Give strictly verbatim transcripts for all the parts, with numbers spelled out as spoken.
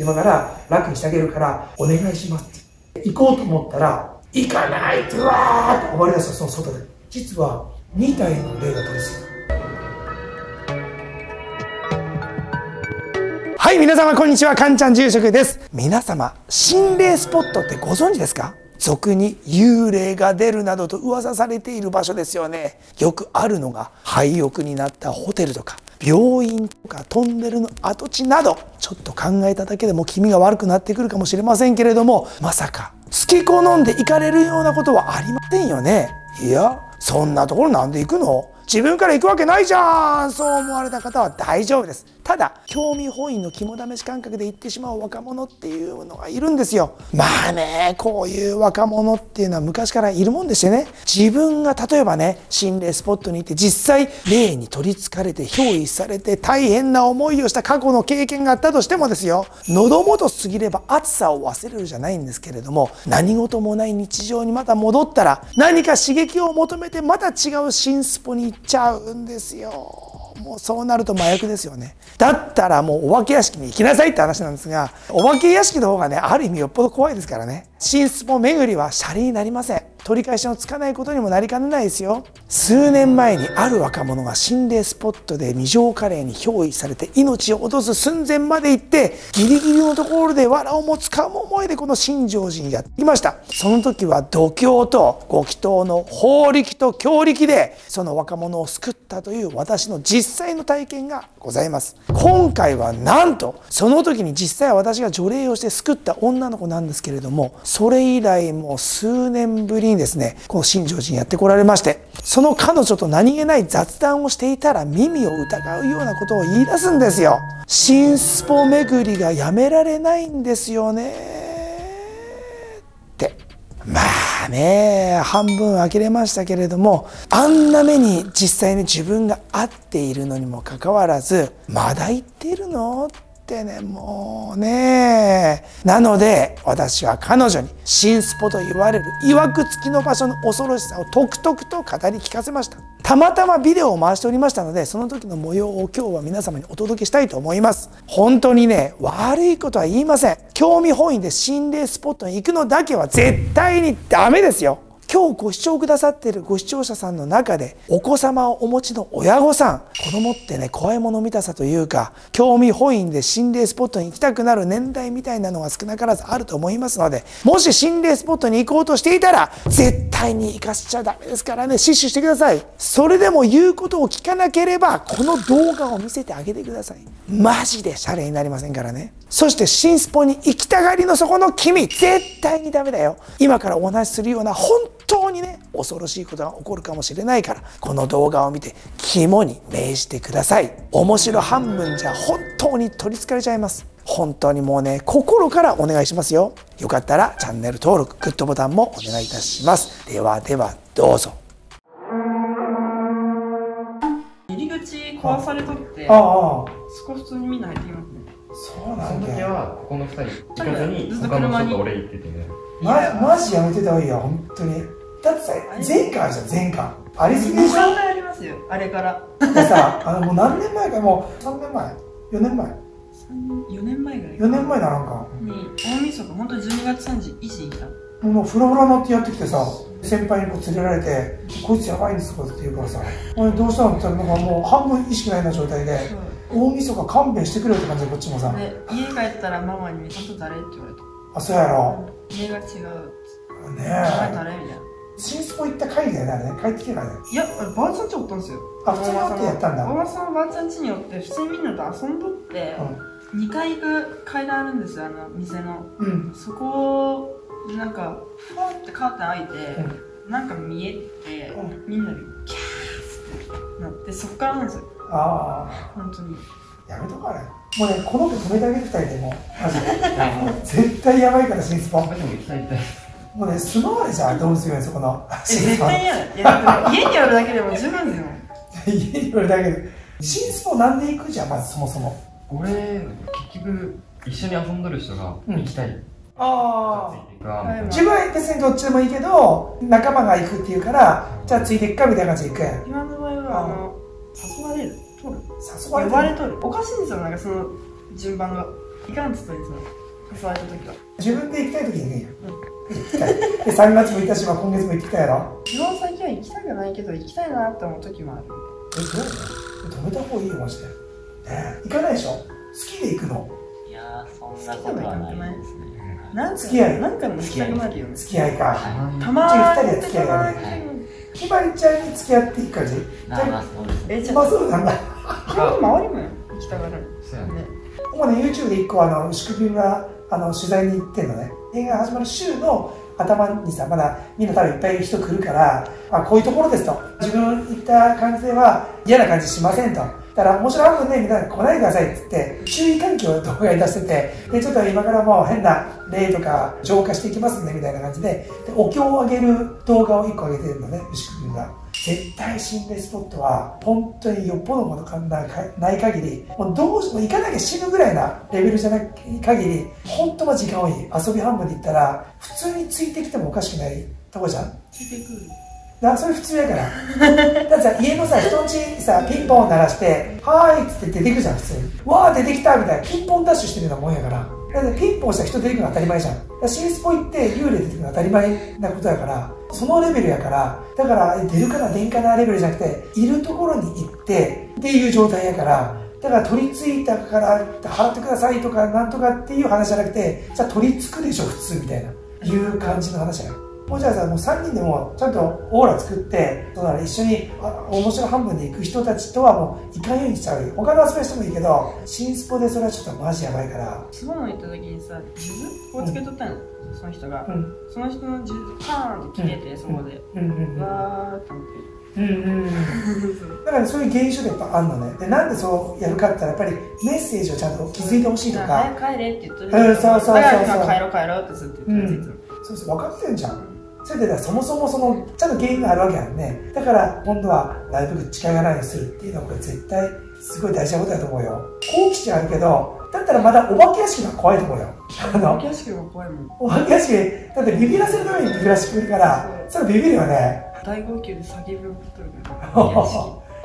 今から楽にしてあげるからお願いしますって行こうと思ったら行かないとわーって暴れ出した。その外で実はに体の霊が取り付く。はい皆様こんにちは、かんちゃん住職です。皆様心霊スポットってご存知ですか？俗に幽霊が出るなどと噂されている場所ですよね。よくあるのが廃屋になったホテルとか病院とかトンネルの跡地など、ちょっと考えただけでも気味が悪くなってくるかもしれませんけれども、まさか好き好んで行かれるようなことはありませんよね。いやそんなところなんで行くの、自分から行くわけないじゃん、そう思われた方は大丈夫です。ただ興味本位の肝試し感覚で行ってしまう若者っていうのがいるんですよ。まあね、こういう若者っていうのは昔からいるもんでしてね、自分が例えばね心霊スポットに行って実際霊に取りつかれて憑依されて大変な思いをした過去の経験があったとしてもですよ、喉元過ぎれば暑さを忘れるじゃないんですけれども、何事もない日常にまた戻ったら何か刺激を求めてまた違う新スポに行っちゃうんですよ。もうそうなると麻薬ですよね。だったらもうお化け屋敷に行きなさいって話なんですが、お化け屋敷の方がねある意味よっぽど怖いですからね。新スポ巡りはシャレになりません。取り返しのつかないことにもなりかねないですよ。数年前にある若者が心霊スポットで二条カレーに憑依されて命を落とす寸前まで行って、ギリギリのところで藁をもつかむ思いでこの新城寺にやってきました。その時は度胸とご祈祷の法力と強力でその若者を救ったという私の実際の体験がございます。今回はなんとその時に実際は私が除霊をして救った女の子なんですけれども、それ以来もう数年ぶりにですね、この新城寺にやってこられまして、その彼女と何気ない雑談をしていたら耳を疑うようなことを言い出すんですよ。新スポ巡りがやめられないんですよねって。まあね、半分呆れましたけれども、あんな目に実際に自分が会っているのにもかかわらずまだ言ってるのってね、もうね。なので私は彼女に新スポと言われるいわくつきの場所の恐ろしさをとくとくと語り聞かせました。たまたまビデオを回しておりましたので、その時の模様を今日は皆様にお届けしたいと思います。本当にね悪いことは言いません。興味本位で心霊スポットに行くのだけは絶対にダメですよ。今日ご視聴くださっているご視聴者さんの中でお子様をお持ちの親御さん、子供ってね怖いもの見たさというか興味本位で心霊スポットに行きたくなる年代みたいなのが少なからずあると思いますので、もし心霊スポットに行こうとしていたら絶対に行かせちゃダメですからね、死守してください。それでも言うことを聞かなければこの動画を見せてあげてください。マジでシャレになりませんからね。そして新スポに行きたがりのそこの君、絶対にダメだよ。今からお話しするような本当にね恐ろしいことが起こるかもしれないから、この動画を見て肝に銘じてください。面白半分じゃ本当に取りつかれちゃいます。本当にもうね心からお願いしますよ。よかったらチャンネル登録、グッドボタンもお願いいたします。ではではどうぞ。入り口壊されとって少し普通にみんな入ってきますね。そうなんだ。その時はここのふたり行かずに他の人と俺行っててね。マジやめてた方がいいよ本当に。だってさ前回あるじゃん、前回ありすぎでしょ。さんかいありますよあれからでさ、あのもう何年前か、もうさんねんまえよねんまえよねんまえぐらいよねんまえだなんかに大晦日本当にじゅうにがつさんじゅういちにちにいた。もうフラフラになってやってきてさ、先輩にこう連れられて「こいつやばいんですか」って言うからさ「おいどうしたの？」って言ったらなんかもう半分意識ないような状態で「大晦日勘弁してくれ」って感じでこっちもさ、家帰ったらママに「ちゃんと誰?」って言われた。あ、そうやろ、目が違うねえ、誰みたいな。新スポ行った回だよね、あれね。帰ってきてからね。いや、あればあちゃんちおったんですよ。あ、普通におってやったんだ。おばさんはばあちゃんちにおって普通にみんなと遊んどって、うん、にかい行く階段あるんですよ、あの店の、うん、そこをなんかふわってカーテン開いて、うん、なんか見えて、うん、みんなでキャーってなって、そっからなんですよ。ああ本当にやめとかね。もうね、この子止めてあげるふたりでも絶対やばいから、新スポもうね、素回りじゃん、どうするよ、そこの絶対やる。いや、家にあるだけでも十分だよ家にあるだけで。新スポなんで行くじゃん、まずそもそも俺、結局、一緒に遊んどる人が行きたい。ああ自分は別にどっちでもいいけど仲間が行くっていうから、じゃあついていくかみたいな感じで行く。今の場合は、あの誘われる、呼ばれとる。おかしいんですよ、なんかその順番が。行かんっつったいつも誘われた時は自分で行きたい時にね、うん、行きたいでさんがつむいかは今月も行きたいやろ。基本最近は行きたくないけど行きたいなって思う時もある。え、どうなの？止めた方がいいよマジで。ねえ、行かないでしょ、好きで行くの。いやー、そんなことはないですね。何回も行きたくなるよね。付き合いか、たまーにふたりで付き合いがね。ひばりちゃんに付き合っていく感じ。まあそうですね。まあそうなんだ。基本周りも行きたがる。そうやね。主に YouTube でいっこあの宿君があの取材に行ってんのね。映画が始まる週の頭にさ、まだみんな多分いっぱい人来るから、あ、こういうところですと。自分行った感じでは嫌な感じしませんと。だから面白いことね、みんな来ないでくださいって言って、注意喚起を動画に出してて、で、ちょっと今からもう変な例とか浄化していきますんで、みたいな感じで、でお経をあげる動画をいっこあげてるのね、牛久君が。絶対心霊スポットは、本当によっぽどものない限り、もうどうしても行かなきゃ死ぬぐらいなレベルじゃない限り、本当は時間多い。遊び半分で行ったら、普通についてきてもおかしくないとこじゃん。ついてくる。だそれ普通やから。だってさ、家のさ、人んちにさ、ピンポン鳴らして、はーいっつって出てくじゃん、普通に。わー、出てきたみたいな、ピンポンダッシュしてるようなもんやから。だってピンポンしたら人出てくるの当たり前じゃん。だからシースポ行って幽霊出てくるの当たり前なことやから、そのレベルやから、だから出るかな、出んかなレベルじゃなくて、いるところに行ってっていう状態やから、だから取り付いたから払ってくださいとかなんとかっていう話じゃなくて、じゃあ取り付くでしょ、普通みたいな、いう感じの話やから。もうじゃあさ、もうさんにんでもちゃんとオーラ作って、そうなら一緒に面白半分で行く人たちとはもういかんようにしちゃうよ。他の遊びはしてもいいけど、新スポでそれはちょっとマジやばいから。スポの行った時にさ、水をつけとったの、うん、その人が。うん、その人の水、パーンって切れて、うん、そこで。うわーって思って。うんうん、だからそういう現象でやっぱあるのね。でなんでそうやるかって言ったらやっぱりメッセージをちゃんと気づいてほしいとか、うん、早く帰れって言っとるけど、うん、そうそうそうそう帰ろう帰ろうってずっと言ってる、うん、そうそう分かってんじゃん。それでそもそもそのちゃんと原因があるわけやんね。だから今度はなるべく近寄らないようにするっていうのはこれ絶対すごい大事なことだと思うよ。好奇心あるけど、だったらまだお化け屋敷が怖いと思うよ。お化け屋敷が怖いもん。お化け屋敷だってビビらせるためにビビらしてくるからそれビビるよね。大号泣で叫ぶことるから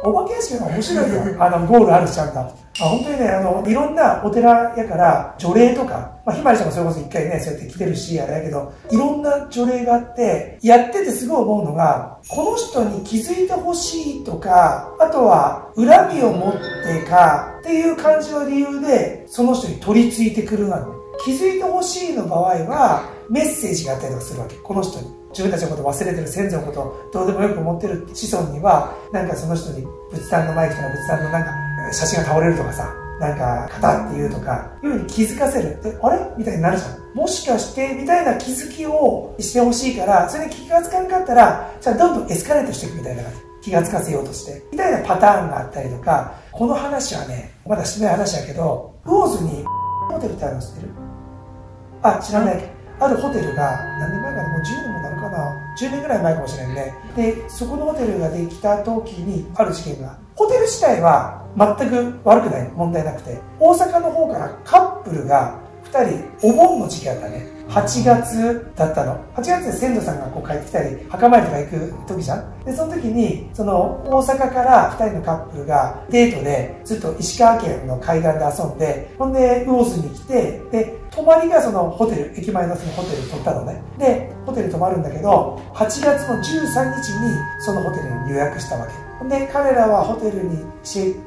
お化け屋敷が面白いよ。あのゴールあるしちゃんと、あ、本当にね、あのいろんなお寺やから除霊とか、まあ、ひまりちゃんもそれこそ一回ねそうやって来てるしあれやけど、いろんな除霊があってやっててすごい思うのが、この人に気づいてほしいとか、あとは恨みを持ってかっていう感じの理由でその人に取り付いてくるなの。気づいてほしいの場合はメッセージがあったりとかするわけ。この人に自分たちのこと忘れてる、先祖のことをどうでもよく思ってる子孫にはなんかその人に仏壇の前来たら仏壇のなんか写真が倒れるとかさ、なんか肩っていうとかいうふうに気づかせるってあれみたいになるじゃん。もしかしてみたいな気づきをしてほしいから、それに気がつかなかったらじゃあどんどんエスカレートしていくみたいな感じ、気がつかせようとしてみたいなパターンがあったりとか。この話はねまだしてない話やけど、ローズにホテルってあるの知ってる？あ、知らない。あるホテルが、何年前かな、もうじゅうねんもなるかな、じゅうねんぐらい前かもしれないね。で、そこのホテルができた時に、ある事件が、ホテル自体は全く悪くない、問題なくて、大阪の方からカップルがふたり、お盆の時期だったね、はちがつだったの。はちがつで先祖さんがこう帰ってきたり、墓参りとか行く時じゃん。で、その時に、その大阪からふたりのカップルがデートで、ずっと石川県の海岸で遊んで、ほんで、魚津に来て、で、泊まりがそのホテル、駅前のそのホテル取ったのね。で、ホテル泊まるんだけど、はちがつのじゅうさんにちにそのホテルに予約したわけ。で、彼らはホテルにチェック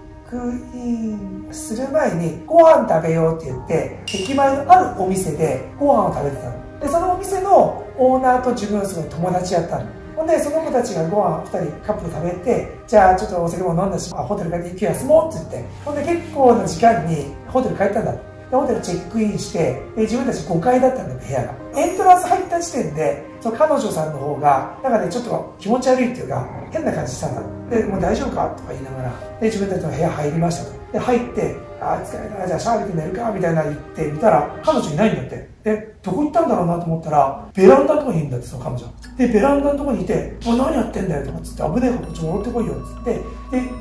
インする前に、ご飯食べようって言って、駅前のあるお店でご飯を食べてたの。で、そのお店のオーナーと自分のすごい友達やったの。ほんで、その子たちがご飯ふたりカップル食べて、じゃあちょっとお酒も飲んだし、ホテル帰って息を休もうって言って、ほんで結構な時間にホテル帰ったんだ。ホテルチェックインして、自分たちごかいだったんだよ、部屋が。エントランス入った時点で、その彼女さんの方が、なんかね、ちょっと気持ち悪いっていうか、変な感じしたんだ。で、もう大丈夫かとか言いながら、で、自分たちの部屋入りましたと。で、入って、あー、疲れたな、じゃあシャーベット寝るか、みたいな言ってみたら、彼女いないんだって。で、どこ行ったんだろうなと思ったら、ベランダのとこにいるんだって、その彼女。で、ベランダのとこにいて、もう何やってんだよとかつって、危ねえからこっち戻ってこいよっつって、で、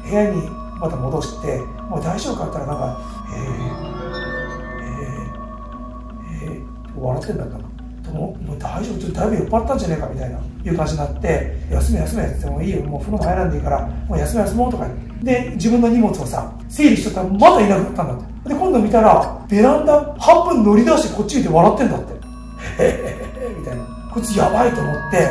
部屋にまた戻して、もう大丈夫かって言ったら、なんか、えー、笑ってんだったの。でも、もう大丈夫、ちょっとだいぶ酔っ払ったんじゃねえかみたいな、いう感じになって、休め休めって言ってもいいよ、もう風呂も入らんでいいから、もう休め休もうとか言って。で、自分の荷物をさ、整理しとったらまだいなくなったんだって。で、今んの見たらベランダはっぷん乗り出してこっち見て笑ってんだってへへへへみたいな、こいつやばいと思って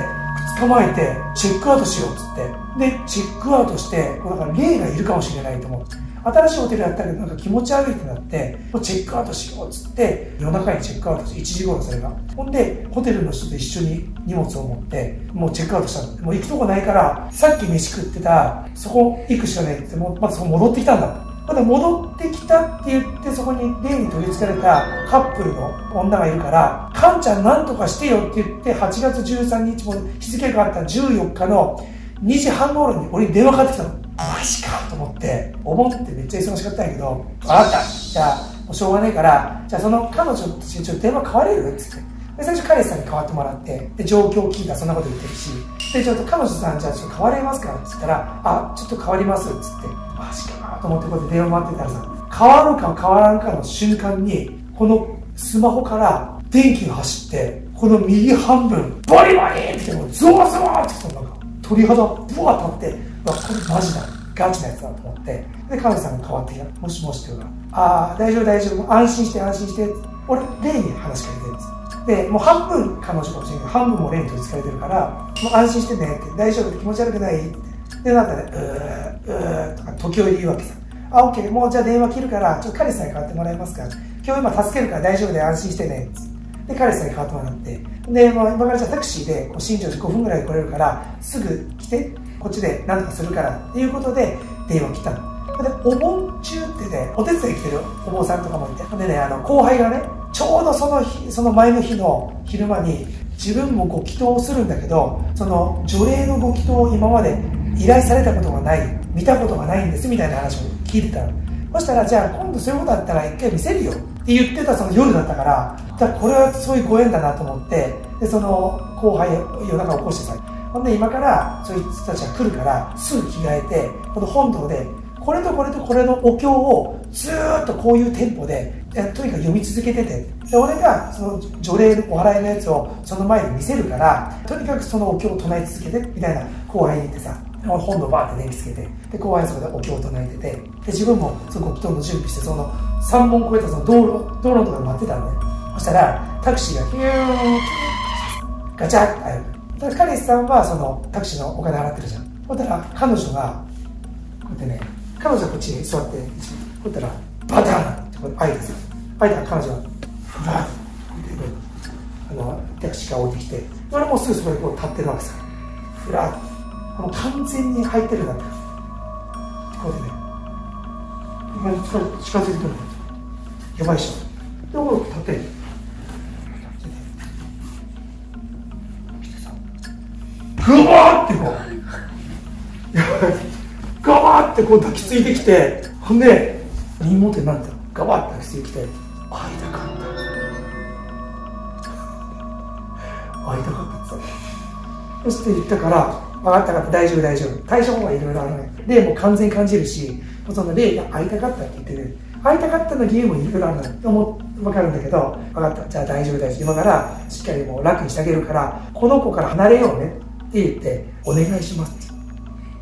捕まえてチェックアウトしようっつって、でチェックアウトしてこうなんか霊がいるかもしれないと思って、新しいホテルやったけどなんか気持ち悪いってなってもうチェックアウトしようっつって夜中にチェックアウトしていちじごろそれが、ほんでホテルの人と一緒に荷物を持ってもうチェックアウトしたんだ。もう行くとこないからさっき飯食ってたそこ行くしかないって、もうまずそこ戻ってきたんだ。まだ戻ってきたって言ってそこに霊に取り付かれたカップルの女がいるから「カンちゃんなんとかしてよ」って言ってはちがつじゅうさんにちも日付が変わったじゅうよっかのにじはんごろに俺に電話かかってきたの。マジかと思ってお盆ってめっちゃ忙しかったんやけど「分かった、じゃあもうしょうがないからじゃあその彼女とちょっと電話代われる?」っつって。で最初彼氏さんに代わってもらって、で状況を聞いたらそんなこと言ってるし、でちょっと彼女さんじゃあちょっと変われますかって言ったら「あちょっと変わります」っつって「マジかな」と思ってこうやって電話待ってたらさ、変わるか変わらんかの瞬間にこのスマホから電気が走ってこの右半分ボリボリってもうゾワゾワってきたの、なんか鳥肌ブワッと立って「わこれマジだガチなやつだ」と思って、で彼女さんが変わってきた「もしもし」って言うから「ああ大丈夫大丈夫安心して安心して」俺例に話しかけてるんです。でもう半分彼女かもしれないけど半分も霊に取りつかれてるからもう安心してねって、大丈夫って気持ち悪くないってでなんかねうーうーとか時折言うわけさ。あオッケーもうじゃあ電話切るからちょっと彼氏さんに代わってもらえますか、今日今助けるから大丈夫で安心してねってで彼氏さんに代わってもらってで、まあ、今からじゃあタクシーでこう新庄寺ごふんぐらいで来れるからすぐ来てこっちで何とかするからっていうことで電話来たので、お盆中ってねお手伝い来てるお坊さんとかもいて、でねあの後輩がねちょうどその日その前の日の昼間に自分もご祈祷するんだけどその除霊のご祈祷を今まで依頼されたことがない見たことがないんですみたいな話を聞いてたの。そしたらじゃあ今度そういうことあったら一回見せるよって言ってたその夜だったから、だからこれはそういうご縁だなと思って、でその後輩を夜中起こしてさ、ほんで今からそういう人たちが来るからすぐ着替えてこの本堂でこれとこれとこれのお経をずーっとこういうテンポでとにかく読み続けてて、で俺がその除霊のお祓いのやつをその前に見せるからとにかくそのお経を唱え続けてみたいな後輩に言ってさ、俺本堂バーって電気つけてで後輩そこでお経を唱えてて、で自分もそのご祈祷の準備してそのさんぼん越えたその道路道路のところで待ってたんで、そしたらタクシーがヒューンガチャッて入る。だから彼氏さんはそのタクシーのお金払ってるじゃん。だから彼女がこうやってね彼女はこっちに座って、こうやったら、バターンってこう開いてさ、開いたら彼女が、ふらっあの、タクシーが置いてきて、俺もうすぐそこにこう立ってるわけさ、ふらっもう完全に入ってるんだって、こうやってね、近づいてくるんだって、やばいっしょ。で、俺立って、立っててさ、ぐわーってこう、やばい。ガバってこう抱きついてきて、ほんで妹になってたのガバって抱きついてきて、会いたかった会いたかったってさ、そして言ったから「分かった分かった大丈夫大丈夫対処法はいろいろあるね」でもう完全に感じるし、その霊が会いたかったって言ってる会いたかったの理由もいろいろあるのよ分かるんだけど、分かったじゃあ大丈夫大丈夫今からしっかりもう楽にしてあげるからこの子から離れようねって言って「お願いします」って。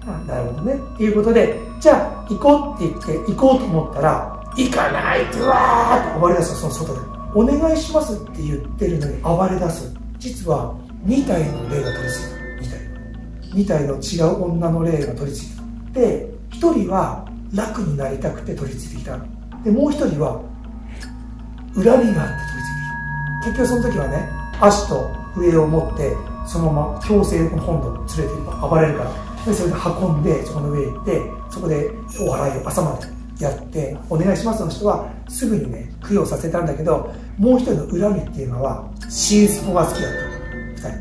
あなるほどねっていうことで、じゃあ行こうって言って行こうと思ったら行かないってうわーって暴れ出した。その外でお願いしますって言ってるのに暴れ出す。実はにたいの霊が取り付いたにたいにたいの違う女の霊が取り付いたで、ひとりは楽になりたくて取り付いてきたで、もうひとりは恨みがあって取り付いてきた。結局その時はね足と笛を持ってそのまま強制の本堂に連れて暴れるからで、それで運んでそこの上へ行ってそこでお祓いを朝までやって「お願いします」の人はすぐにね供養させたんだけど、もう一人の恨みっていうのは新スポが好きだったふたり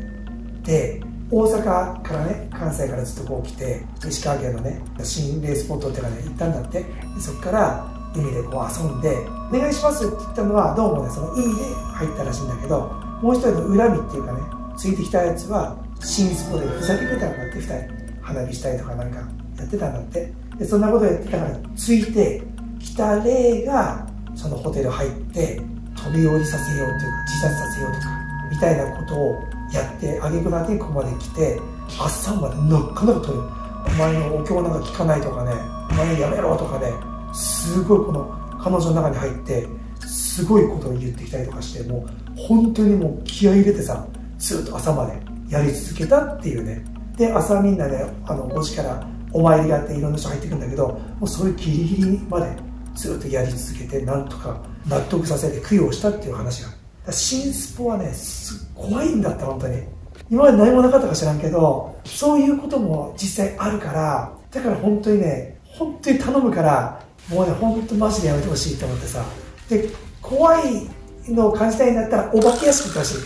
で、大阪からね関西からずっとこう来て石川県のね心霊スポットっていうかね行ったんだって。でそこから海でこう遊んで「お願いします」って言ったのはどうもねその海で入ったらしいんだけど、もう一人の恨みっていうかねついてきたやつは新スポでふざけてたんだってふたり。花火したりとかなんかやってたんだって。でそんなことやってたからついてきた霊がそのホテル入って飛び降りさせようというか自殺させようとかみたいなことをやって挙句の果てにここまで来て朝までなかなか取る「お前のお経なんか聞かない」とかね「お前やめろ」とかね、すごいこの彼女の中に入ってすごいことを言ってきたりとかして、もう本当にもう気合い入れてさ、ずっと朝までやり続けたっていうね。で朝みんなで、ね、あのごじからお参りがあっていろんな人入ってくるんだけど、もうそういうギリギリまでずっとやり続けて、なんとか納得させて供養したっていう話が。新スポはねす怖いんだった、本当に。今まで何もなかったか知らんけど、そういうことも実際あるから、だから本当にね、本当に頼むから、もうね本当マジでやめてほしいと思ってさ。で怖いのを感じたいんだったらお化け屋敷行ってほしい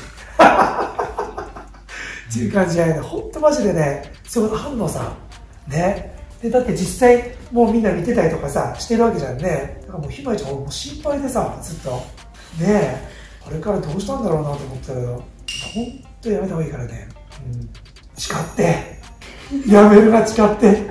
っていう感じじゃないの、本当マジでね。そういうことあんのさね。でだって実際もうみんな見てたりとかさしてるわけじゃんね。だからもうひまちゃんもう心配でさ、ずっとねえ、あれからどうしたんだろうなと思ったけど、本当やめた方がいいからね、うん、誓ってやめるな、誓ってって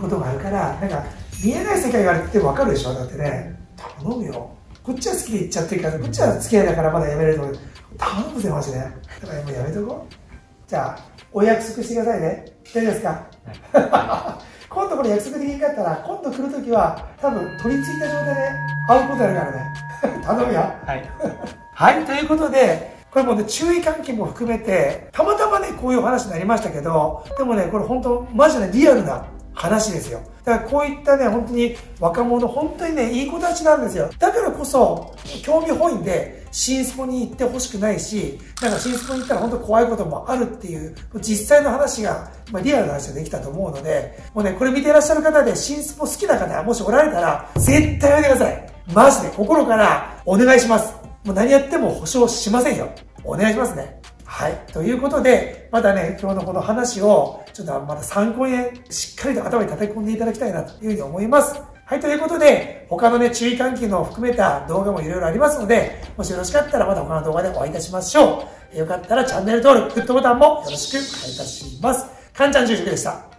ことがあるから、なんか見えない世界があるって分かるでしょ。だってね、頼むよ、こっちは好きで行っちゃってるから、こっちは付き合いだからまだやめれると思う。頼むぜマジで。だからもうやめとこう。じゃあお約束してくださいね。大丈夫ですか今度これ約束できんかったら、今度来るときは多分取り付いた状態で会うことあるからね頼むよ。はいはい、ということで、これもね注意喚起も含めてたまたまねこういうお話になりましたけど、でもねこれ本当マジでリアルな話ですよ。だからこういったね本当に若者、本当にねいい子たちなんですよ。だからこそ興味本位で新スポに行ってほしくないし、なんか新スポに行ったら本当怖いこともあるっていう実際の話が、まあ、リアルな話ができたと思うので、もうねこれ見ていらっしゃる方で新スポ好きな方もしおられたら絶対やめてください。マジで心からお願いします。もう何やっても保証しませんよ。お願いしますね。はい。ということで、またね、今日のこの話を、ちょっとまた参考にね、しっかりと頭に叩き込んでいただきたいなというふうに思います。はい。ということで、他のね、注意喚起の含めた動画もいろいろありますので、もしよろしかったらまた他の動画でお会いいたしましょう。よかったらチャンネル登録、グッドボタンもよろしくお願いいたします。かんちゃん住職でした。